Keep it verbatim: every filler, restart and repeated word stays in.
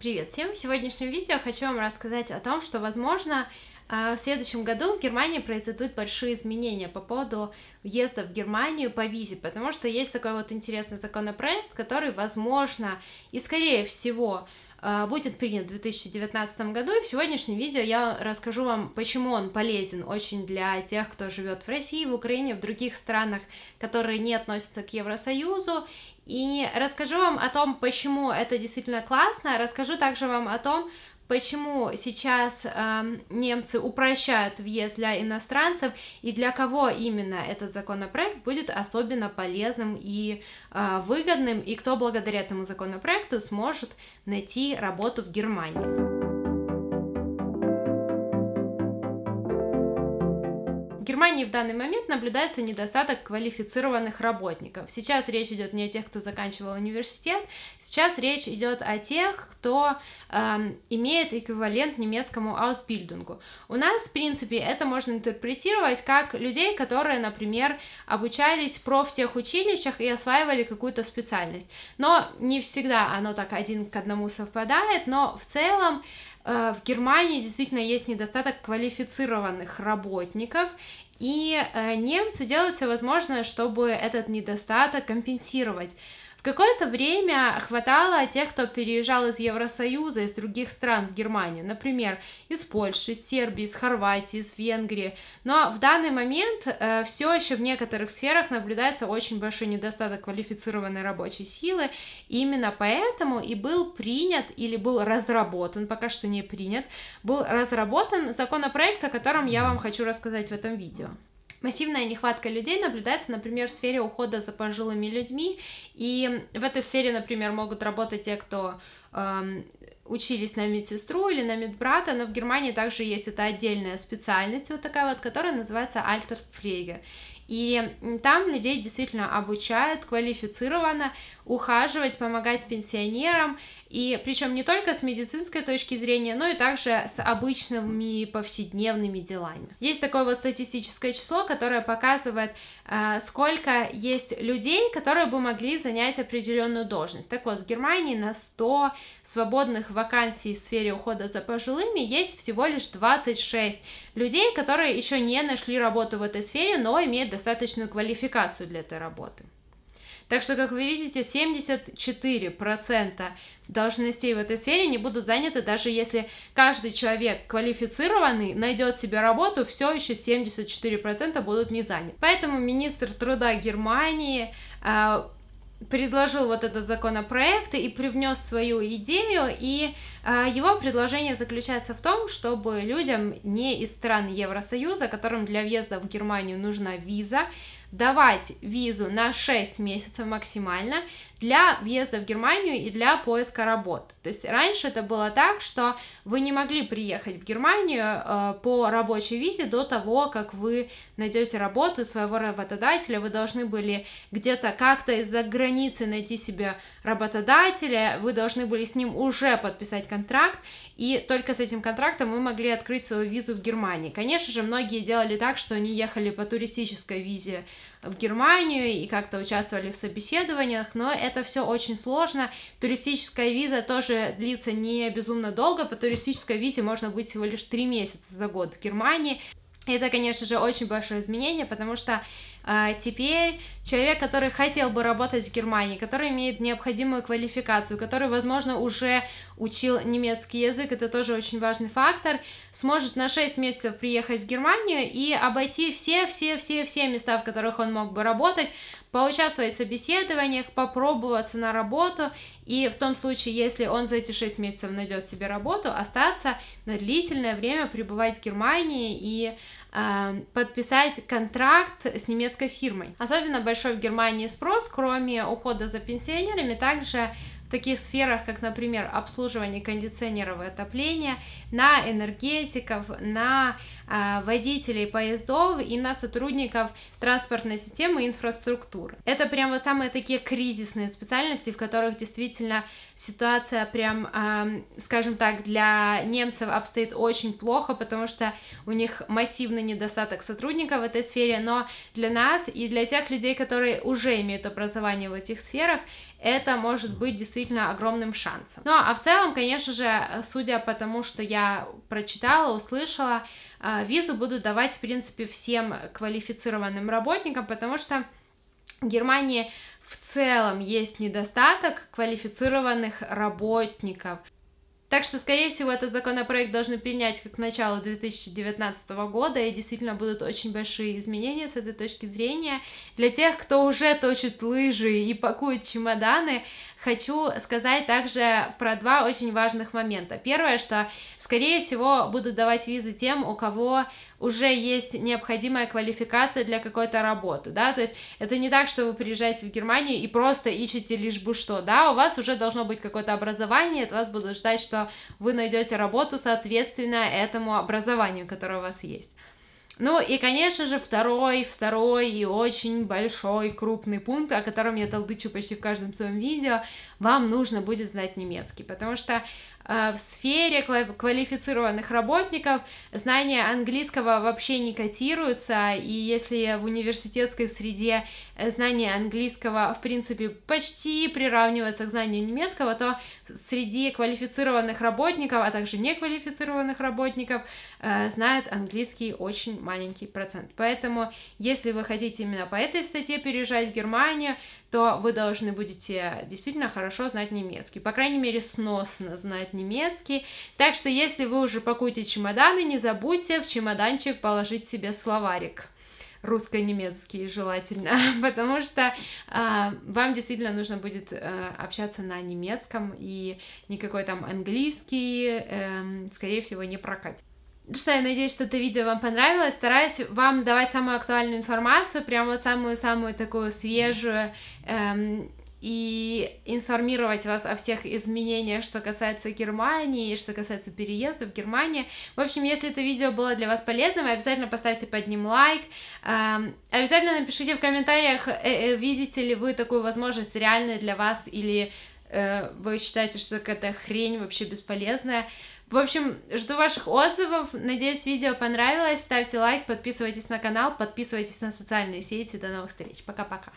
Привет всем! В сегодняшнем видео хочу вам рассказать о том, что, возможно, в следующем году в Германии произойдут большие изменения по поводу въезда в Германию по визе, потому что есть такой вот интересный законопроект, который, возможно, и скорее всего будет принят в две тысячи девятнадцатом году, и в сегодняшнем видео я расскажу вам, почему он полезен очень для тех, кто живет в России, в Украине, в других странах, которые не относятся к Евросоюзу, и расскажу вам о том, почему это действительно классно, расскажу также вам о том, почему сейчас э, немцы упрощают въезд для иностранцев и для кого именно этот законопроект будет особенно полезным и э, выгодным, и кто благодаря этому законопроекту сможет найти работу в Германии. В Германии в данный момент наблюдается недостаток квалифицированных работников. Сейчас речь идет не о тех, кто заканчивал университет, сейчас речь идет о тех, кто э, имеет эквивалент немецкому аусбилдингу. У нас, в принципе, это можно интерпретировать как людей, которые, например, обучались в профтехучилищах и осваивали какую-то специальность. Но не всегда оно так один к одному совпадает, но в целом в Германии действительно есть недостаток квалифицированных работников, и немцы делают все возможное, чтобы этот недостаток компенсировать. В какое-то время хватало тех, кто переезжал из Евросоюза, из других стран в Германию, например, из Польши, из Сербии, из Хорватии, из Венгрии, но в данный момент э, все еще в некоторых сферах наблюдается очень большой недостаток квалифицированной рабочей силы, и именно поэтому и был принят, или был разработан, пока что не принят, был разработан законопроект, о котором я вам хочу рассказать в этом видео. Массивная нехватка людей наблюдается, например, в сфере ухода за пожилыми людьми, и в этой сфере, например, могут работать те, кто э, учились на медсестру или на медбрата, но в Германии также есть эта отдельная специальность, вот такая вот, которая называется Альтерсплеге. И там людей действительно обучают квалифицированно ухаживать, помогать пенсионерам, и причем не только с медицинской точки зрения, но и также с обычными повседневными делами. Есть такое вот статистическое число, которое показывает, сколько есть людей, которые бы могли занять определенную должность. Так вот, в Германии на сто свободных вакансий в сфере ухода за пожилыми есть всего лишь двадцать шесть людей, которые еще не нашли работу в этой сфере, но имеют достаточную квалификацию для этой работы. Так что, как вы видите, семьдесят четыре процента должностей в этой сфере не будут заняты, даже если каждый человек квалифицированный найдет себе работу, все еще семьдесят четыре процента будут не заняты. Поэтому министр труда Германии э, предложил вот этот законопроект и привнес свою идею, и э, его предложение заключается в том, чтобы людям не из стран Евросоюза, которым для въезда в Германию нужна виза, давать визу на шесть месяцев максимально для въезда в Германию и для поиска работы. То есть раньше это было так, что вы не могли приехать в Германию э, по рабочей визе до того, как вы найдете работу своего работодателя. Вы должны были где-то как-то из-за границы найти себе работодателя, вы должны были с ним уже подписать контракт, и только с этим контрактом вы могли открыть свою визу в Германии. Конечно же, многие делали так, что они ехали по туристической визе в Германию и как-то участвовали в собеседованиях, но это все очень сложно. Туристическая виза тоже длится не безумно долго, по туристической визе можно быть всего лишь три месяца за год в Германии. Это, конечно же, очень большое изменение, потому что э, теперь человек, который хотел бы работать в Германии, который имеет необходимую квалификацию, который, возможно, уже учил немецкий язык, это тоже очень важный фактор, сможет на шесть месяцев приехать в Германию и обойти все-все-все-все места, в которых он мог бы работать, поучаствовать в собеседованиях, попробоваться на работу, и в том случае, если он за эти шесть месяцев найдет себе работу, остаться на длительное время пребывать в Германии и э, подписать контракт с немецкой фирмой. Особенно большой в Германии спрос, кроме ухода за пенсионерами, также в таких сферах, как, например, обслуживание кондиционеров и отопления, на энергетиков, на э, водителей поездов и на сотрудников транспортной системы и инфраструктуры. Это прям вот самые такие кризисные специальности, в которых действительно ситуация прям, э, скажем так, для немцев обстоит очень плохо, потому что у них массивный недостаток сотрудников в этой сфере, но для нас и для тех людей, которые уже имеют образование в этих сферах, это может быть действительно огромным шансом. Ну, а в целом, конечно же, судя по тому, что я прочитала, услышала, визу будут давать, в принципе, всем квалифицированным работникам, потому что в Германии в целом есть недостаток квалифицированных работников. Так что, скорее всего, этот законопроект должны принять как начало две тысячи девятнадцатого года, и действительно будут очень большие изменения с этой точки зрения. Для тех, кто уже точит лыжи и пакует чемоданы, хочу сказать также про два очень важных момента. Первое, что, скорее всего, будут давать визы тем, у кого уже есть необходимая квалификация для какой-то работы, да, то есть это не так, что вы приезжаете в Германию и просто ищете лишь бы что, да, у вас уже должно быть какое-то образование, от вас будут ждать, что вы найдете работу, соответственно, этому образованию, которое у вас есть. Ну и, конечно же, второй, второй и очень большой, крупный пункт, о котором я толдычу почти в каждом своем видео, вам нужно будет знать немецкий, потому что э, в сфере квалифицированных работников знание английского вообще не котируется, и если в университетской среде знание английского, в принципе, почти приравнивается к знанию немецкого, то среди квалифицированных работников, а также неквалифицированных работников, э, знает английский очень мало. Маленький процент. Поэтому, если вы хотите именно по этой статье переезжать в Германию, то вы должны будете действительно хорошо знать немецкий, по крайней мере, сносно знать немецкий. Так что, если вы уже пакуете чемоданы, не забудьте в чемоданчик положить себе словарик русско-немецкий, желательно, потому что э, вам действительно нужно будет э, общаться на немецком, и никакой там английский, э, скорее всего, не прокатит. Что, я надеюсь, что это видео вам понравилось. Стараюсь вам давать самую актуальную информацию, прям вот самую-самую такую свежую, эм, и информировать вас о всех изменениях, что касается Германии, что касается переезда в Германию. В общем, если это видео было для вас полезным, обязательно поставьте под ним лайк, эм, обязательно напишите в комментариях, э -э, видите ли вы такую возможность реальной для вас, или э, вы считаете, что какая-то хрень вообще бесполезная. В общем, жду ваших отзывов, надеюсь, видео понравилось, ставьте лайк, подписывайтесь на канал, подписывайтесь на социальные сети, до новых встреч, пока-пока!